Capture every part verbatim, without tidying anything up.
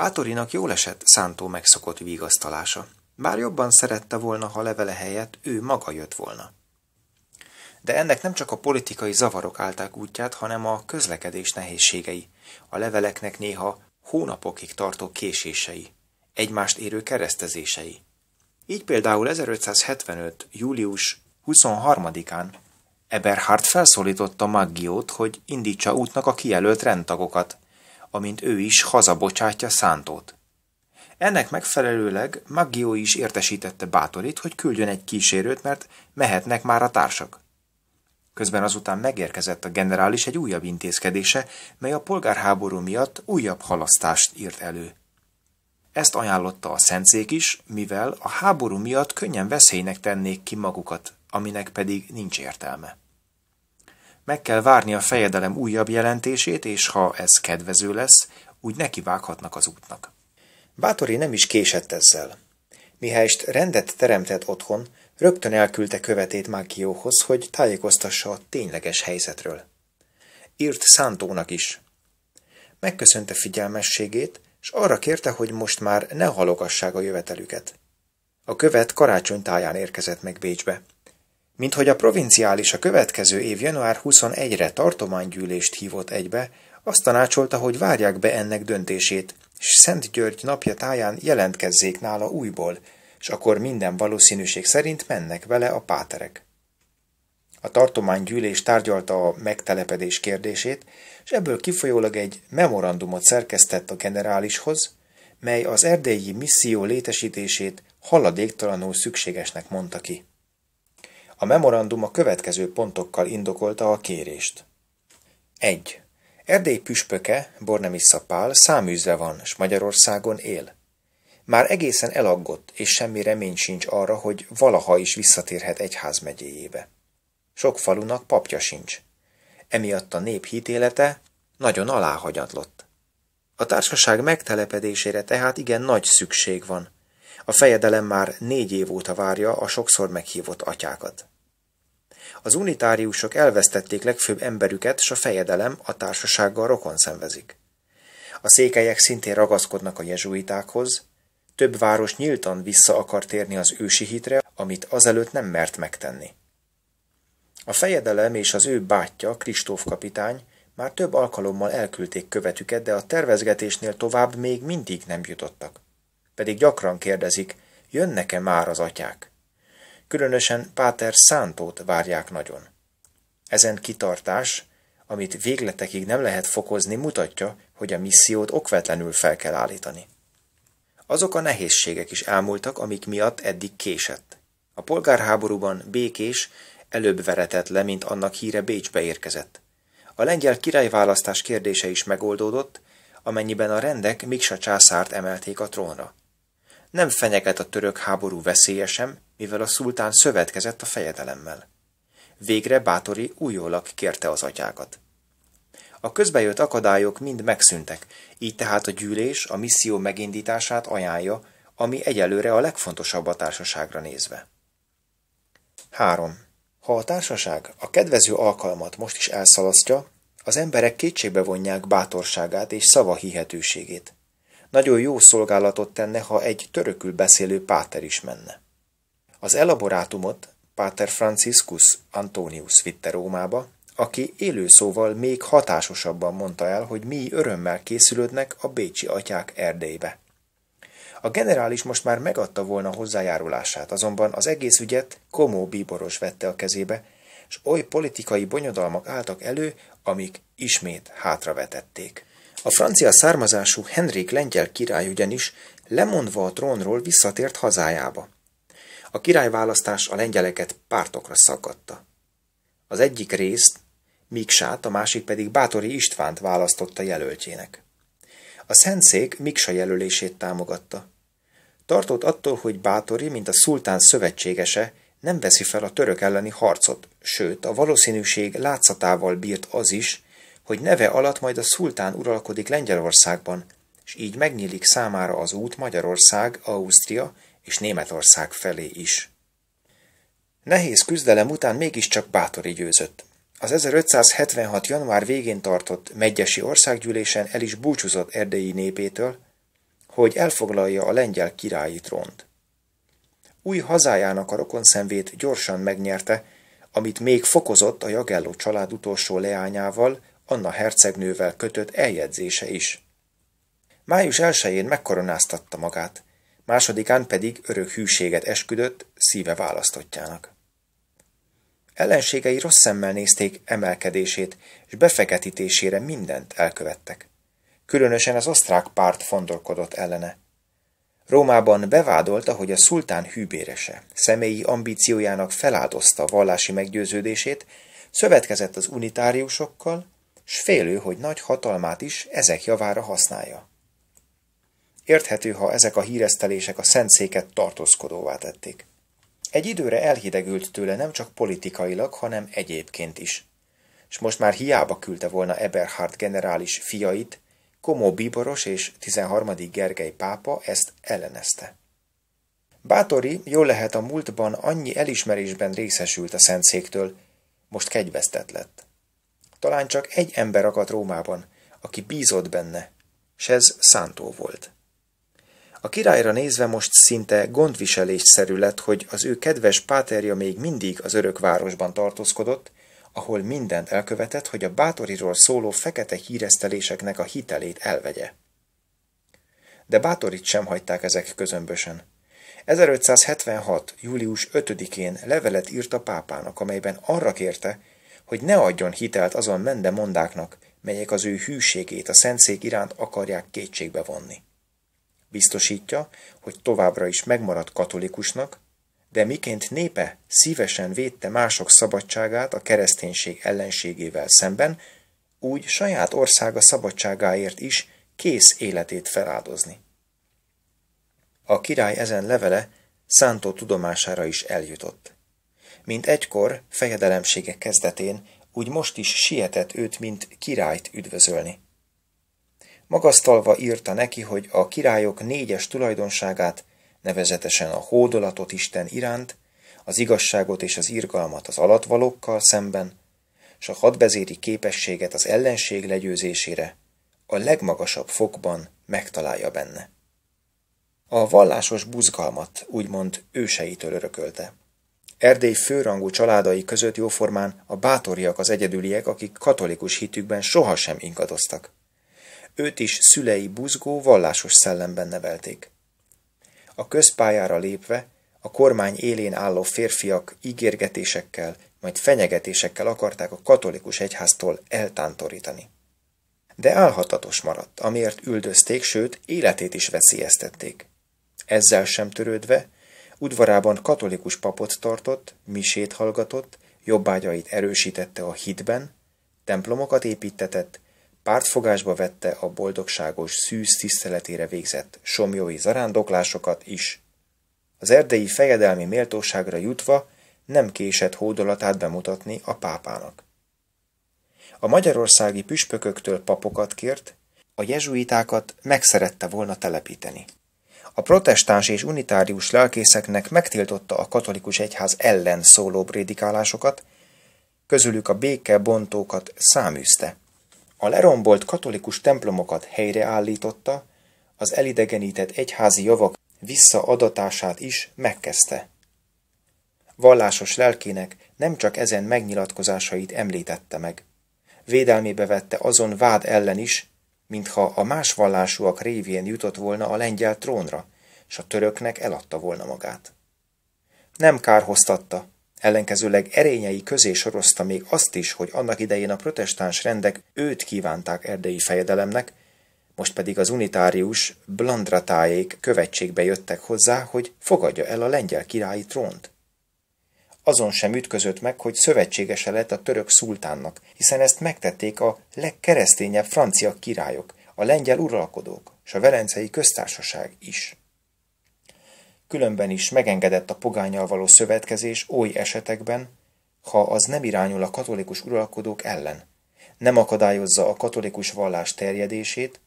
Bátorinak jól esett Szántó megszokott vigasztalása, bár jobban szerette volna, ha levele helyett ő maga jött volna. De ennek nem csak a politikai zavarok állták útját, hanem a közlekedés nehézségei, a leveleknek néha hónapokig tartó késései, egymást érő keresztezései. Így például ezerötszázhetvenöt. július huszonharmadikán Eberhard felszólította Maggiót, hogy indítsa útnak a kijelölt rendtagokat, amint ő is hazabocsátja Szántót. Ennek megfelelőleg Maggio is értesítette Bátorit, hogy küldjön egy kísérőt, mert mehetnek már a társak. Közben azután megérkezett a generális egy újabb intézkedése, mely a polgárháború miatt újabb halasztást írt elő. Ezt ajánlotta a szentszék is, mivel a háború miatt könnyen veszélynek tennék ki magukat, aminek pedig nincs értelme. Meg kell várni a fejedelem újabb jelentését, és ha ez kedvező lesz, úgy nekivághatnak az útnak. Bátori nem is késett ezzel. Mihelyst rendet teremtett otthon, rögtön elküldte követét Makióhoz, hogy tájékoztassa a tényleges helyzetről. Írt Szántónak is. Megköszönte figyelmességét, s arra kérte, hogy most már ne halogassák a jövetelüket. A követ karácsony táján érkezett meg Bécsbe. Minthogy a provinciális a következő év január huszonegyedikére tartománygyűlést hívott egybe, azt tanácsolta, hogy várják be ennek döntését, s Szent György napja táján jelentkezzék nála újból, s akkor minden valószínűség szerint mennek vele a páterek. A tartománygyűlés tárgyalta a megtelepedés kérdését, s ebből kifolyólag egy memorandumot szerkesztett a generálishoz, mely az erdélyi misszió létesítését haladéktalanul szükségesnek mondta ki. A memorandum a következő pontokkal indokolta a kérést. egy. Erdély püspöke, Bornemissza Pál, száműzve van, s Magyarországon él. Már egészen elaggott, és semmi remény sincs arra, hogy valaha is visszatérhet egyházmegyéjébe. Sok falunak papja sincs. Emiatt a nép hitélete nagyon aláhanyatlott. A társaság megtelepedésére tehát igen nagy szükség van. A fejedelem már négy év óta várja a sokszor meghívott atyákat. Az unitáriusok elvesztették legfőbb emberüket, s a fejedelem a társasággal rokon szenvezik. A székelyek szintén ragaszkodnak a jezsuitákhoz, több város nyíltan vissza akar térni az ősi hitre, amit azelőtt nem mert megtenni. A fejedelem és az ő bátyja, Kristóf kapitány, már több alkalommal elküldték követüket, de a tervezgetésnél tovább még mindig nem jutottak. Pedig gyakran kérdezik, jönnek-e már az atyák? Különösen Páter Szántót várják nagyon. Ezen kitartás, amit végletekig nem lehet fokozni, mutatja, hogy a missziót okvetlenül fel kell állítani. Azok a nehézségek is elmúltak, amik miatt eddig késett. A polgárháborúban Békés előbb veretett le, mint annak híre Bécsbe érkezett. A lengyel királyválasztás kérdése is megoldódott, amennyiben a rendek Miksa császárt emelték a trónra. Nem fenyeget a török háború veszélye sem, mivel a szultán szövetkezett a fejedelemmel. Végre Bátori újólag kérte az atyákat. A közbejött akadályok mind megszűntek, így tehát a gyűlés a misszió megindítását ajánlja, ami egyelőre a legfontosabb a társaságra nézve. három. Ha a társaság a kedvező alkalmat most is elszalasztja, az emberek kétségbe vonják bátorságát és szava hihetőségét. Nagyon jó szolgálatot tenne, ha egy törökül beszélő páter is menne. Az elaborátumot Páter Franciscus Antonius vitte Rómába, aki élőszóval még hatásosabban mondta el, hogy mi örömmel készülődnek a bécsi atyák Erdélybe. A generális most már megadta volna hozzájárulását, azonban az egész ügyet Komó bíboros vette a kezébe, s oly politikai bonyodalmak álltak elő, amik ismét hátravetették. A francia származású Henrik lengyel király ugyanis lemondva a trónról visszatért hazájába. A királyválasztás a lengyeleket pártokra szaggatta. Az egyik részt Miksát, a másik pedig Bátori Istvánt választotta jelöltjének. A szentszék Miksa jelölését támogatta. Tartott attól, hogy Bátori, mint a szultán szövetségese, nem veszi fel a török elleni harcot, sőt, a valószínűség látszatával bírt az is, hogy neve alatt majd a szultán uralkodik Lengyelországban, és így megnyílik számára az út Magyarország, Ausztria és Németország felé is. Nehéz küzdelem után mégiscsak Bátori győzött. Az ezerötszázhetvenhat. január végén tartott megyesi országgyűlésen el is búcsúzott erdélyi népétől, hogy elfoglalja a lengyel királyi trónt. Új hazájának a rokonszenvét gyorsan megnyerte, amit még fokozott a Jagelló család utolsó leányával, Anna hercegnővel kötött eljegyzése is. május elsején megkoronáztatta magát, másodikán pedig örök hűséget esküdött szíve választottjának. Ellenségei rossz szemmel nézték emelkedését, és befeketítésére mindent elkövettek. Különösen az osztrák párt fondorkodott ellene. Rómában bevádolta, hogy a szultán hűbérese, személyi ambíciójának feláldozta vallási meggyőződését, szövetkezett az unitáriusokkal, s félő, hogy nagy hatalmát is ezek javára használja. Érthető, ha ezek a híresztelések a szentszéket tartózkodóvá tették. Egy időre elhidegült tőle nem csak politikailag, hanem egyébként is. És most már hiába küldte volna Eberhard generális fiait, Komó bíboros és tizenharmadik Gergely pápa ezt ellenezte. Bátori jól lehet a múltban annyi elismerésben részesült a szentszéktől, most kegyvesztett lett. Talán csak egy ember akadt Rómában, aki bízott benne, s ez Szántó volt. A királyra nézve most szinte gondviselésszerű lett, hogy az ő kedves páterja még mindig az örök városban tartózkodott, ahol mindent elkövetett, hogy a Bátoriról szóló fekete híreszteléseknek a hitelét elvegye. De Bátorit sem hagyták ezek közömbösen. ezerötszázhetvenhat július ötödikén levelet írt a pápának, amelyben arra kérte, hogy ne adjon hitelt azon mendemondáknak, melyek az ő hűségét a szentszék iránt akarják kétségbe vonni. Biztosítja, hogy továbbra is megmarad katolikusnak, de miként népe szívesen védte mások szabadságát a kereszténység ellenségével szemben, úgy saját országa szabadságáért is kész életét feláldozni. A király ezen levele Szántó tudomására is eljutott. Mint egykor fejedelemsége kezdetén, úgy most is sietett őt, mint királyt üdvözölni. Magasztalva írta neki, hogy a királyok négyes tulajdonságát, nevezetesen a hódolatot Isten iránt, az igazságot és az irgalmat az alatvalókkal szemben, s a hadvezéri képességet az ellenség legyőzésére a legmagasabb fokban megtalálja benne. A vallásos buzgalmat úgymond őseitől örökölte. Erdély főrangú családai között jóformán a Bátoriak az egyedüliek, akik katolikus hitükben sohasem ingadoztak. Őt is szülei buzgó, vallásos szellemben nevelték. A közpályára lépve a kormány élén álló férfiak ígérgetésekkel, majd fenyegetésekkel akarták a katolikus egyháztól eltántorítani. De álhatatos maradt, amiért üldözték, sőt, életét is veszélyeztették. Ezzel sem törődve, udvarában katolikus papot tartott, misét hallgatott, jobbágyait erősítette a hitben, templomokat építtetett, pártfogásba vette a boldogságos szűz tiszteletére végzett somjói zarándoklásokat is. Az erdélyi fejedelmi méltóságra jutva nem késett hódolatát bemutatni a pápának. A magyarországi püspököktől papokat kért, a jezsuitákat megszerette volna telepíteni. A protestáns és unitárius lelkészeknek megtiltotta a katolikus egyház ellen szóló prédikálásokat, közülük a békebontókat száműzte. A lerombolt katolikus templomokat helyreállította, az elidegenített egyházi javak visszaadatását is megkezdte. Vallásos lelkének nem csak ezen megnyilatkozásait említette meg. Védelmébe vette azon vád ellen is, mintha a más vallásúak révén jutott volna a lengyel trónra, s a töröknek eladta volna magát. Nem kárhoztatta, ellenkezőleg erényei közé sorozta még azt is, hogy annak idején a protestáns rendek őt kívánták erdélyi fejedelemnek, most pedig az unitárius Blandratájék követségbe jöttek hozzá, hogy fogadja el a lengyel királyi trónt. Azon sem ütközött meg, hogy szövetségese lett a török szultánnak, hiszen ezt megtették a legkeresztényebb francia királyok, a lengyel uralkodók és a velencei köztársaság is. Különben is megengedett a pogánnyal való szövetkezés oly esetekben, ha az nem irányul a katolikus uralkodók ellen, nem akadályozza a katolikus vallás terjedését,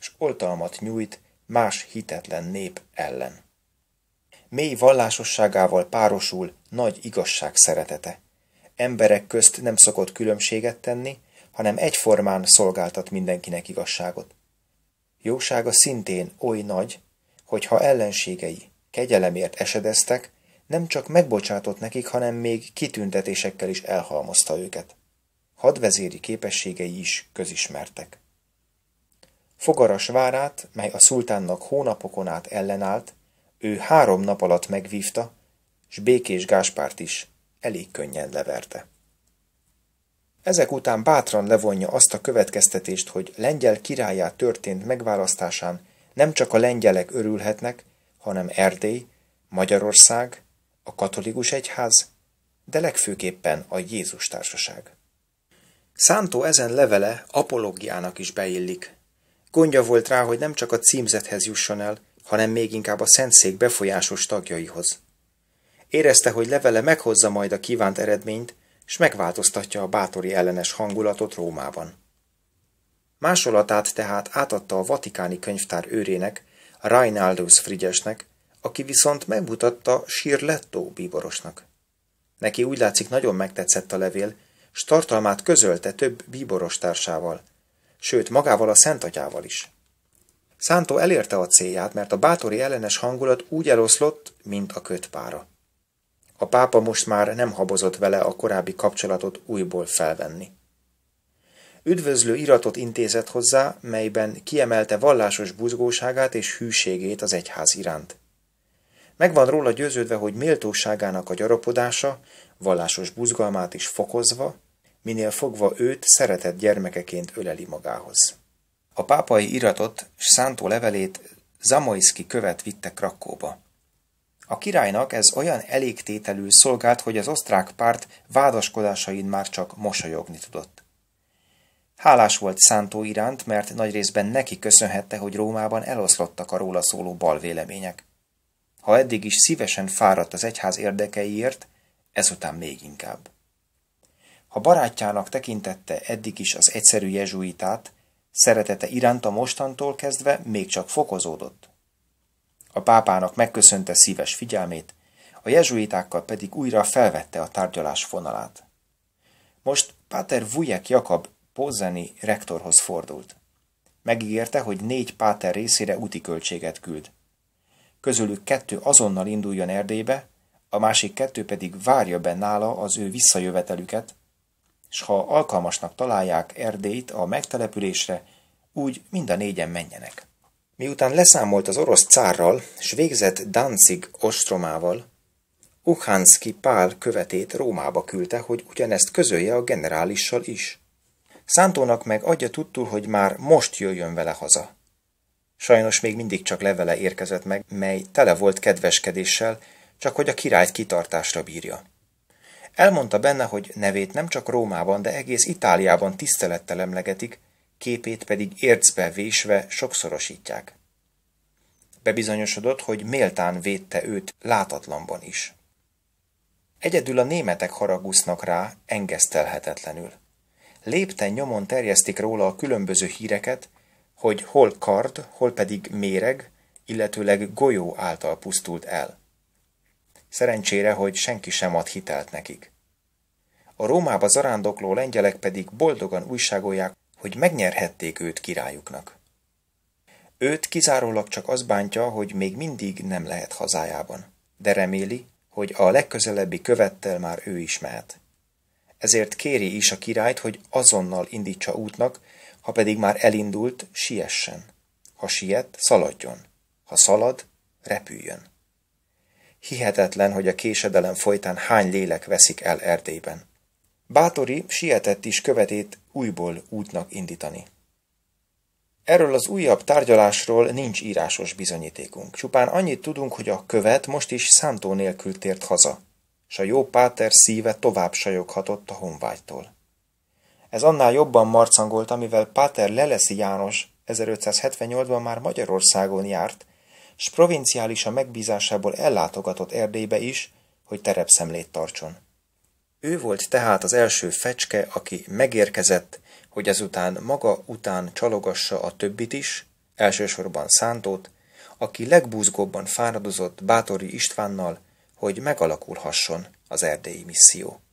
és oltalmat nyújt más hitetlen nép ellen. Mély vallásosságával párosul nagy igazság szeretete. Emberek közt nem szokott különbséget tenni, hanem egyformán szolgáltat mindenkinek igazságot. Jósága szintén oly nagy, hogy ha ellenségei kegyelemért esedeztek, nem csak megbocsátott nekik, hanem még kitüntetésekkel is elhalmozta őket. Hadvezéri képességei is közismertek. Fogaras várát, mely a szultánnak hónapokon át ellenállt, ő három nap alatt megvívta, s Békés Gáspárt is elég könnyen leverte. Ezek után bátran levonja azt a következtetést, hogy lengyel királyát történt megválasztásán nem csak a lengyelek örülhetnek, hanem Erdély, Magyarország, a katolikus egyház, de legfőképpen a Jézus társaság. Szántó ezen levele apológiának is beillik. Gondja volt rá, hogy nem csak a címzethez jusson el, hanem még inkább a Szentszék befolyásos tagjaihoz. Érezte, hogy levele meghozza majd a kívánt eredményt, s megváltoztatja a bátori ellenes hangulatot Rómában. Másolatát tehát átadta a vatikáni könyvtár őrének, Reinaldoz Frigyesnek, aki viszont megmutatta Sirletto bíborosnak. Neki úgy látszik, nagyon megtetszett a levél, s tartalmát közölte több bíboros társával, sőt magával a Szentatyával is. Szántó elérte a célját, mert a bátori ellenes hangulat úgy eloszlott, mint a kötpára. A pápa most már nem habozott vele a korábbi kapcsolatot újból felvenni. Üdvözlő iratot intézett hozzá, melyben kiemelte vallásos buzgóságát és hűségét az egyház iránt. Megvan róla győződve, hogy méltóságának a gyarapodása, vallásos buzgalmát is fokozva, minél fogva őt szeretett gyermekeként öleli magához. A pápai iratot s Szántó levelét Zamoyszki követ vitte Krakóba. A királynak ez olyan elégtételül szolgált, hogy az osztrák párt vádaskodásain már csak mosolyogni tudott. Hálás volt Szántó iránt, mert nagy részben neki köszönhette, hogy Rómában eloszlottak a róla szóló balvélemények. Ha eddig is szívesen fáradt az egyház érdekeiért, ezután még inkább. Ha barátjának tekintette eddig is az egyszerű jezsuitát, szeretete iránta mostantól kezdve még csak fokozódott. A pápának megköszönte szíves figyelmét, a jezsuitákkal pedig újra felvette a tárgyalás fonalát. Most páter Vujek Jakab pozeni rektorhoz fordult. Megígérte, hogy négy páter részére úti költséget küld. Közülük kettő azonnal induljon Erdélybe, a másik kettő pedig várja be nála az ő visszajövetelüket, s ha alkalmasnak találják Erdélyt a megtelepülésre, úgy mind a négyen menjenek. Miután leszámolt az orosz cárral, s végzett Danzig ostromával, Uhánszki Pál követét Rómába küldte, hogy ugyanezt közölje a generálissal is. Szántónak meg adja tudtul, hogy már most jöjjön vele haza. Sajnos még mindig csak levele érkezett meg, mely tele volt kedveskedéssel, csak hogy a királyt kitartásra bírja. Elmondta benne, hogy nevét nem csak Rómában, de egész Itáliában tisztelettel emlegetik, képét pedig ércbe vésve sokszorosítják. Bebizonyosodott, hogy méltán védte őt látatlanban is. Egyedül a németek haragúsznak rá engesztelhetetlenül. Lépten nyomon terjesztik róla a különböző híreket, hogy hol kard, hol pedig méreg, illetőleg golyó által pusztult el. Szerencsére, hogy senki sem ad hitelt nekik. A Rómába zarándokló lengyelek pedig boldogan újságolják, hogy megnyerhették őt királyuknak. Őt kizárólag csak az bántja, hogy még mindig nem lehet hazájában, de reméli, hogy a legközelebbi követtel már ő is mehet. Ezért kéri is a királyt, hogy azonnal indítsa útnak, ha pedig már elindult, siessen. Ha siet, szaladjon. Ha szalad, repüljön. Hihetetlen, hogy a késedelem folytán hány lélek veszik el Erdélyben. Bátori sietett is követét újból útnak indítani. Erről az újabb tárgyalásról nincs írásos bizonyítékunk. Csupán annyit tudunk, hogy a követ most is Szántó nélkül tért haza, s a jó páter szíve tovább sajoghatott a honvágytól. Ez annál jobban marcangolt, amivel páter Leleszi János ezerötszázhetvennyolcban már Magyarországon járt, s provinciálisa megbízásából ellátogatott Erdélybe is, hogy terepszemlét tartson. Ő volt tehát az első fecske, aki megérkezett, hogy ezután maga után csalogassa a többit is, elsősorban Szántót, aki legbuzgóbban fáradozott Bátori Istvánnal, hogy megalakulhasson az erdélyi misszió.